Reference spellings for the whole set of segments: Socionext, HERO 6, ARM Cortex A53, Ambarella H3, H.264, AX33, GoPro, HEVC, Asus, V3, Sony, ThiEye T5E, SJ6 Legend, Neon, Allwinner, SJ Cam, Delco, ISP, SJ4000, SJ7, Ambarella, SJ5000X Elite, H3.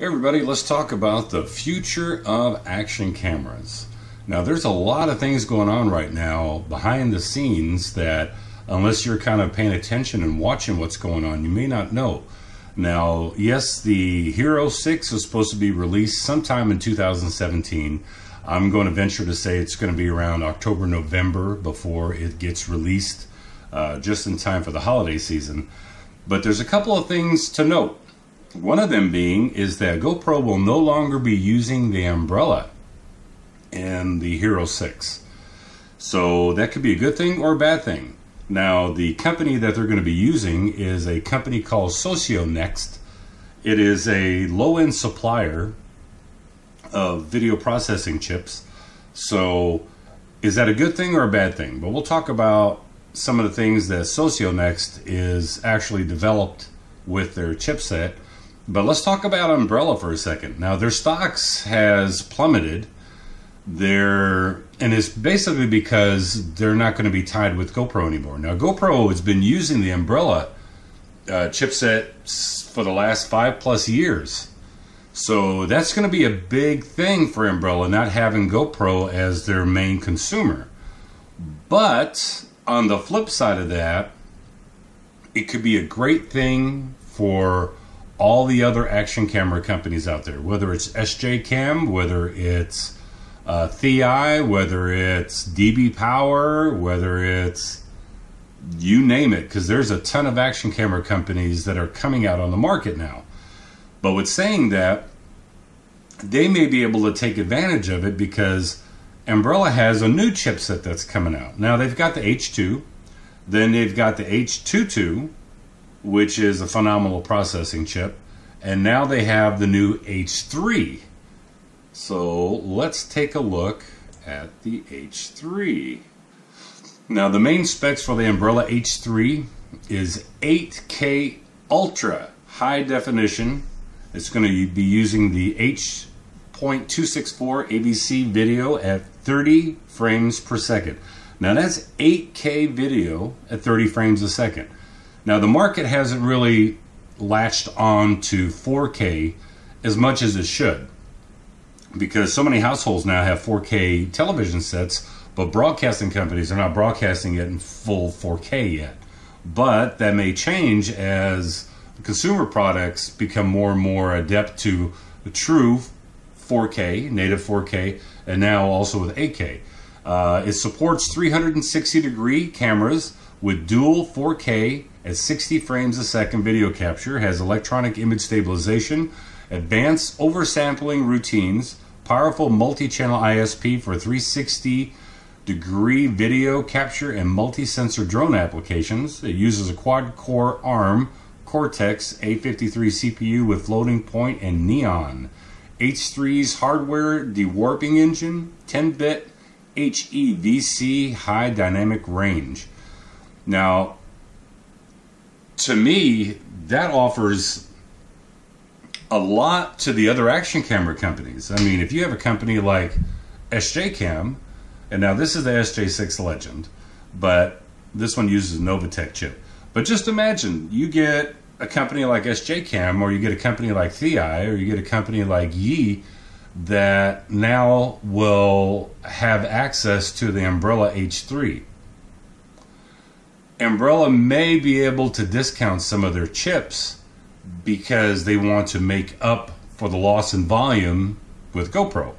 Hey everybody, let's talk about the future of action cameras. Now there's a lot of things going on right now behind the scenes that unless you're kind of paying attention and watching what's going on, you may not know. Now yes, the HERO 6 is supposed to be released sometime in 2017. I'm going to venture to say it's going to be around October, November before it gets released just in time for the holiday season. But there's a couple of things to note. One of them being is that GoPro will no longer be using the Ambarella in the HERO 6. So that could be a good thing or a bad thing. Now the company that they're going to be using is a company called Socionext. It is a low-end supplier of video processing chips. So is that a good thing or a bad thing? But we'll talk about some of the things that Socionext is actually developed with their chipset. But let's talk about Ambarella for a second. Now their stocks has plummeted there, and it's basically because they're not going to be tied with GoPro anymore. Now GoPro has been using the Ambarella chipset for the last 5+ years. So that's going to be a big thing for Ambarella not having GoPro as their main consumer. But on the flip side of that, it could be a great thing for all the other action camera companies out there, whether it's SJ Cam, whether it's ThiEye, whether it's DB Power, whether it's you name it, because there's a ton of action camera companies that are coming out on the market now. But with saying that, they may be able to take advantage of it because Ambarella has a new chipset that's coming out. Now they've got the H2, then they've got the H22, which is a phenomenal processing chip, and now they have the new H3. So let's take a look at the H3. Now the main specs for the Ambarella H3 is 8K ultra high definition. It's going to be using the H.264 AVC video at 30 frames per second. Now that's 8K video at 30 frames a second. Now the market hasn't really latched on to 4K as much as it should, because so many households now have 4K television sets, but broadcasting companies are not broadcasting it in full 4K yet. But that may change as consumer products become more and more adept to the true 4K, native 4K, and now also with 8K. It supports 360-degree cameras with dual 4K at 60 frames a second video capture, has electronic image stabilization, advanced oversampling routines, powerful multi-channel ISP for 360-degree video capture and multi-sensor drone applications. It uses a quad-core ARM Cortex A53 CPU with floating point and Neon. H3's hardware dewarping engine, 10-bit. HEVC high dynamic range. Now to me that offers a lot to the other action camera companies. I mean, if you have a company like SJ Cam, and now this is the SJ6 Legend, but this one uses Novatek chip. But just imagine you get a company like SJ Cam, or you get a company like ThiEye, or you get a company like Yee, that now will have access to the Ambarella H3. Ambarella may be able to discount some of their chips because they want to make up for the loss in volume with GoPro.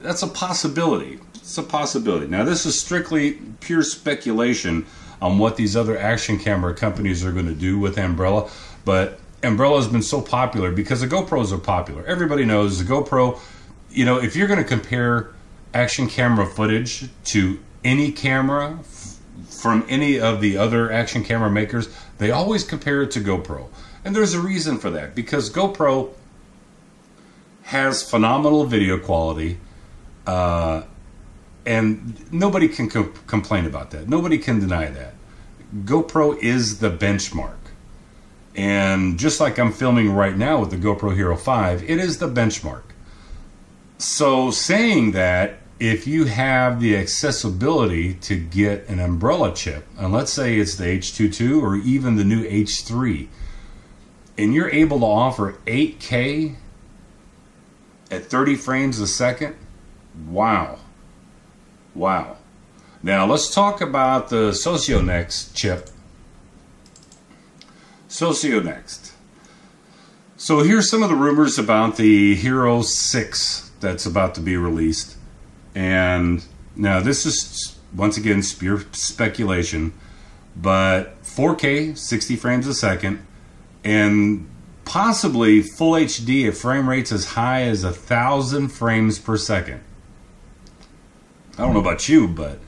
That's a possibility. It's a possibility. Now this is strictly pure speculation on what these other action camera companies are going to do with Ambarella, but Ambarella has been so popular because the GoPros are popular. Everybody knows the GoPro. You know, if you're going to compare action camera footage to any camera from any of the other action camera makers, they always compare it to GoPro. And there's a reason for that, because GoPro has phenomenal video quality, and nobody can complain about that. Nobody can deny that. GoPro is the benchmark. And just like I'm filming right now with the GoPro Hero 5, it is the benchmark. So saying that, if you have the accessibility to get an Ambarella chip, and let's say it's the H22 or even the new H3, and you're able to offer 8K at 30 frames a second. Wow. Wow. Now let's talk about the Socionext chip. Socionext. So here's some of the rumors about the HERO 6 that's about to be released. And now this is, once again, pure speculation, but 4K, 60 frames a second, and possibly full HD at frame rates as high as 1,000 frames per second. I don't know about you, but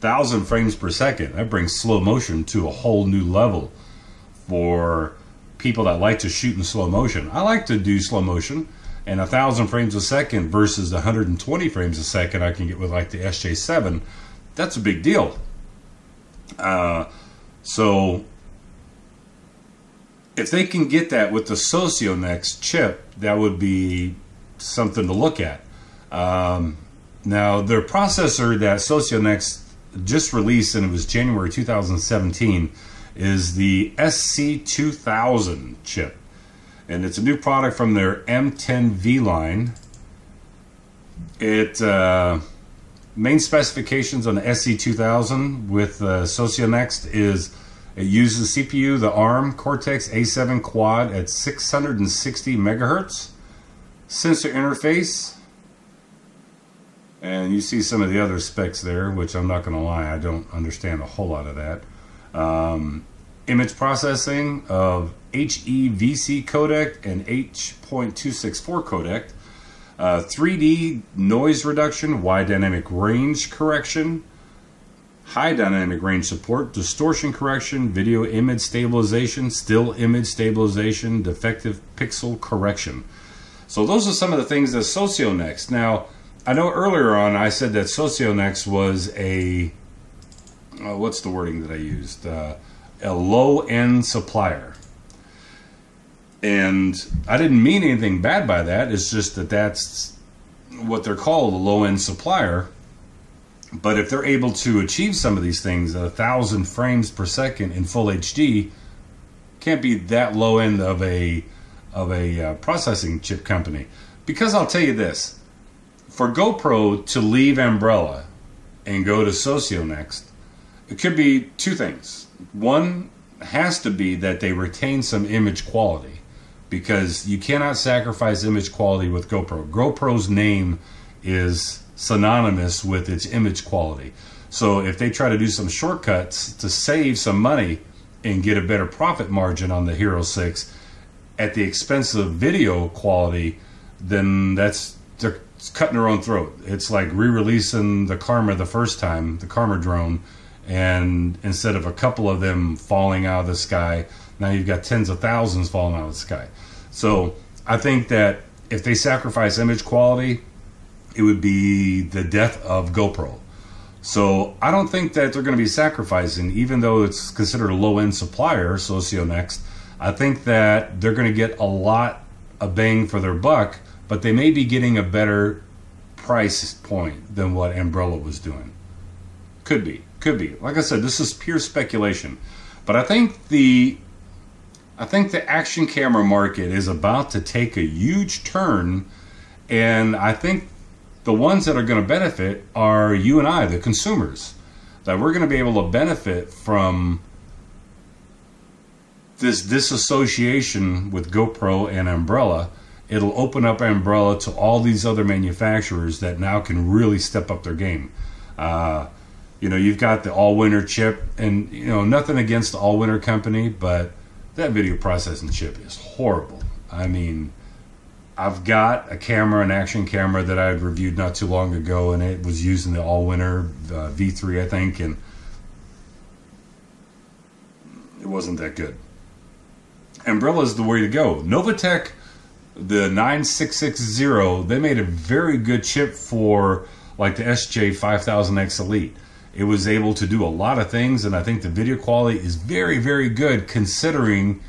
1,000 frames per second, that brings slow motion to a whole new level for people that like to shoot in slow motion. I like to do slow motion, and 1,000 frames a second versus 120 frames a second I can get with like the SJ7. That's a big deal. So if they can get that with the Socionext chip, that would be something to look at. Now, their processor that Socionext just released, and it was January 2017, is the SC2000 chip. And it's a new product from their M10V line. It main specifications on the SC2000 with Socionext is it uses CPU, the ARM Cortex A7 Quad at 660 megahertz, sensor interface, and you see some of the other specs there, which I'm not going to lie, I don't understand a whole lot of that. Image processing of HEVC codec and H.264 codec, 3D noise reduction, wide dynamic range correction, high dynamic range support, distortion correction, video image stabilization, still image stabilization, defective pixel correction. So those are some of the things that Socionext. Now, I know earlier on I said that Socionext was a, what's the wording that I used? A low-end supplier. And I didn't mean anything bad by that. It's just that that's what they're called, a low-end supplier. But if they're able to achieve some of these things, 1,000 frames per second in full HD, can't be that low end of a processing chip company. Because I'll tell you this, for GoPro to leave Ambarella and go to Socionext, it could be two things. One has to be that they retain some image quality, because you cannot sacrifice image quality with GoPro. GoPro's name is synonymous with its image quality. So if they try to do some shortcuts to save some money and get a better profit margin on the HERO 6 at the expense of video quality, then that's, they're cutting their own throat. It's like re-releasing the Karma the first time, the Karma drone, and instead of a couple of them falling out of the sky, now you've got tens of thousands falling out of the sky. So I think that if they sacrifice image quality, it would be the death of GoPro. So I don't think that they're going to be sacrificing, even though it's considered a low-end supplier, Socionext. I think that they're going to get a lot of bang for their buck, but they may be getting a better price point than what Ambarella was doing. Could be, could be. Like I said, this is pure speculation. But I think the action camera market is about to take a huge turn, and I think the ones that are going to benefit are you and I, the consumers, that we're going to be able to benefit from this disassociation with GoPro and Ambarella. It'll open up Ambarella to all these other manufacturers that now can really step up their game. You know, you've got the Allwinner chip, and you know, nothing against the Allwinner company, but that video processing chip is horrible. I mean, I've got a camera, an action camera that I had reviewed not too long ago, and it was using the Allwinner V3, I think, and it wasn't that good. Ambarella is the way to go. Novatek, the 9660, they made a very good chip for like the SJ5000X Elite. It was able to do a lot of things, and I think the video quality is very, very good considering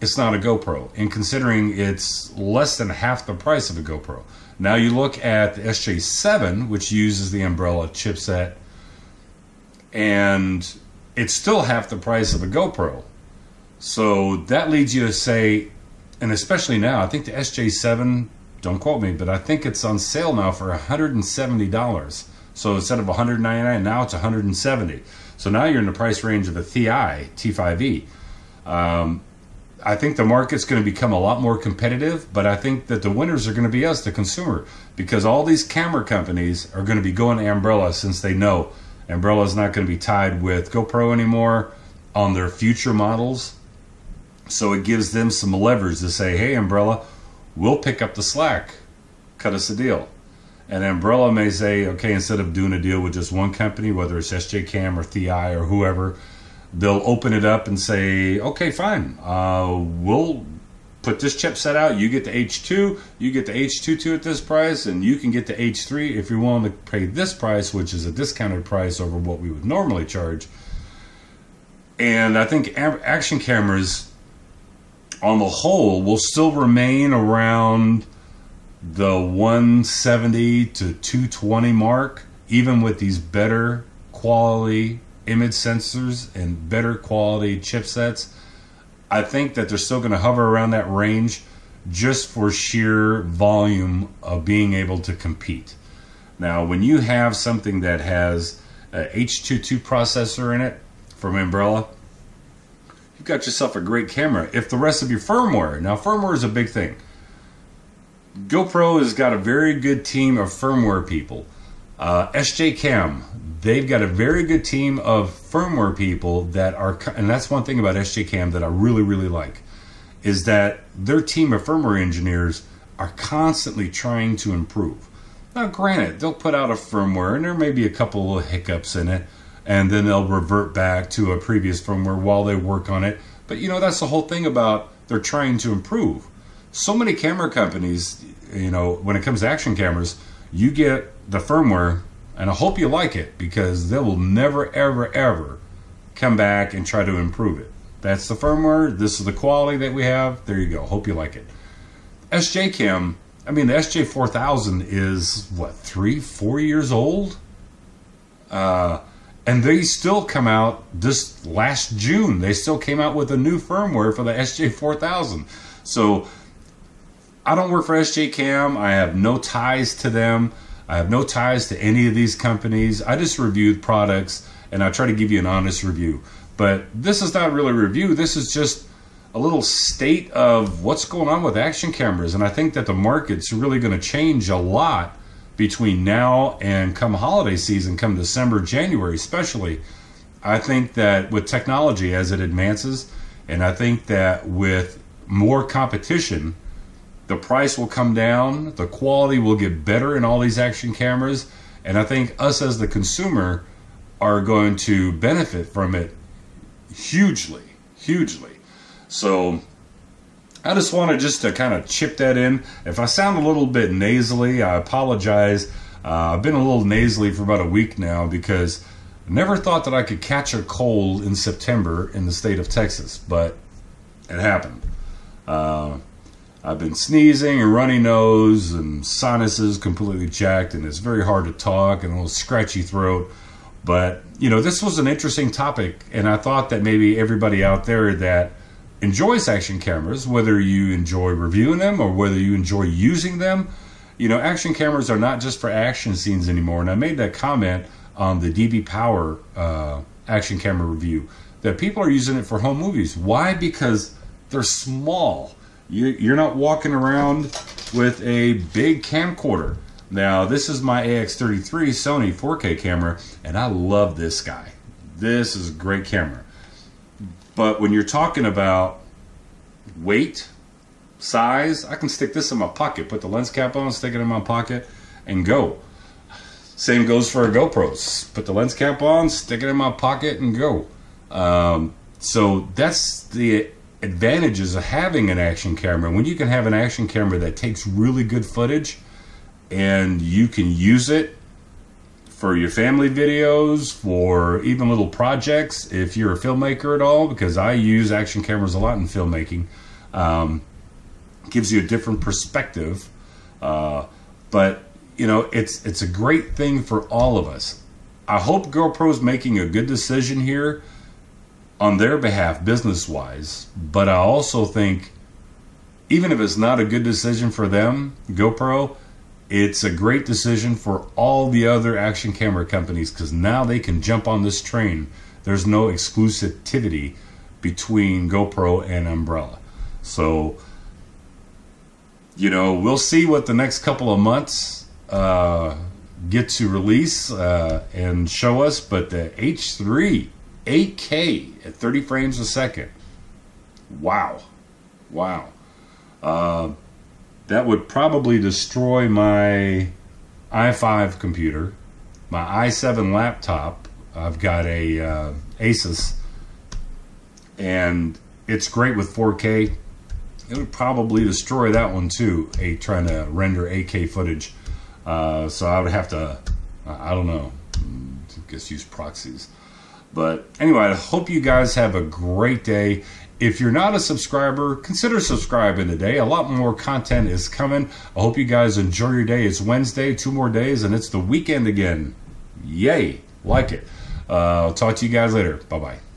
it's not a GoPro, and considering it's less than half the price of a GoPro. Now you look at the SJ7, which uses the Ambarella chipset, and it's still half the price of a GoPro. So that leads you to say, and especially now, I think the SJ7 Don't quote me, but I think it's on sale now for $170. So instead of $199, now it's $170. So now you're in the price range of a ThiEye T5E. I think the market's going to become a lot more competitive, but I think that the winners are going to be us, the consumer, because all these camera companies are going to be going to Ambarella since they know Ambarella's not going to be tied with GoPro anymore on their future models. So it gives them some leverage to say, hey, Ambarella, we'll pick up the slack. Cut us a deal. And Ambarella may say, okay, instead of doing a deal with just one company, whether it's SJ Cam or ThiEye or whoever, they'll open it up and say, okay, fine, we'll put this chipset out. You get the H2, you get the H22 at this price, and you can get the H3 if you're willing to pay this price, which is a discounted price over what we would normally charge. And I think action cameras on the whole will still remain around the 170 to 220 mark, even with these better quality image sensors and better quality chipsets. I think that they're still going to hover around that range just for sheer volume of being able to compete. Now, when you have something that has an H22 processor in it from Ambarella, you've got yourself a great camera. If the rest of your firmware, now firmware is a big thing. GoPro has got a very good team of firmware people. SJ Cam, they've got a very good team of firmware people that are, and that's one thing about SJ Cam that I really, really like, is that their team of firmware engineers are constantly trying to improve. Now, granted, they'll put out a firmware and there may be a couple of hiccups in it, and then they'll revert back to a previous firmware while they work on it. But you know, that's the whole thing about they're trying to improve. So many camera companies, you know, when it comes to action cameras, you get the firmware, and I hope you like it, because they will never, ever, ever come back and try to improve it. That's the firmware. This is the quality that we have. There you go. Hope you like it. SJ Cam, I mean, the SJ4000 is, what, 3-4 years old? And they still come out this last June. They still came out with a new firmware for the SJ4000. So I don't work for SJ Cam. I have no ties to them. I have no ties to any of these companies. I just reviewed products, and I try to give you an honest review. But this is not really a review. This is just a little state of what's going on with action cameras. And I think that the market's really going to change a lot between now and come holiday season, come December, January especially. I think that with technology as it advances, and I think that with more competition, the price will come down, the quality will get better in all these action cameras, and I think us as the consumer are going to benefit from it hugely, hugely. So I just wanted just to kind of chip that in. If I sound a little bit nasally, I apologize. I've been a little nasally for about a week now because I never thought that I could catch a cold in September in the state of Texas, but it happened. I've been sneezing and runny nose and sinuses completely jacked, and it's very hard to talk and a little scratchy throat. But, you know, this was an interesting topic, and I thought that maybe everybody out there that enjoys action cameras, whether you enjoy reviewing them or whether you enjoy using them, you know, action cameras are not just for action scenes anymore. And I made that comment on the DB Power action camera review that people are using it for home movies. Why? Because they're small. You're not walking around with a big camcorder. Now, this is my AX33 Sony 4K camera, and I love this guy. This is a great camera. But when you're talking about weight, size, I can stick this in my pocket, put the lens cap on, stick it in my pocket, and go. Same goes for GoPros. Put the lens cap on, stick it in my pocket, and go. So that's the advantages of having an action camera. When you can have an action camera that takes really good footage and you can use it for your family videos, for even little projects, if you're a filmmaker at all, because I use action cameras a lot in filmmaking, gives you a different perspective. But you know, it's a great thing for all of us. I hope GoPro's making a good decision here on their behalf business-wise, but I also think even if it's not a good decision for them, GoPro, it's a great decision for all the other action camera companies, because now they can jump on this train. There's no exclusivity between GoPro and Ambarella. So, you know, we'll see what the next couple of months get to release and show us. But the H3 8K at 30 frames a second. Wow. Wow. That would probably destroy my i5 computer, my i7 laptop. I've got a Asus, and it's great with 4K. It would probably destroy that one too, trying to render 8K footage. So I would have to, I don't know, I guess use proxies. But anyway, I hope you guys have a great day. If you're not a subscriber, consider subscribing today. A lot more content is coming. I hope you guys enjoy your day. It's Wednesday, 2 more days, and it's the weekend again. Yay, like it. I'll talk to you guys later. Bye-bye.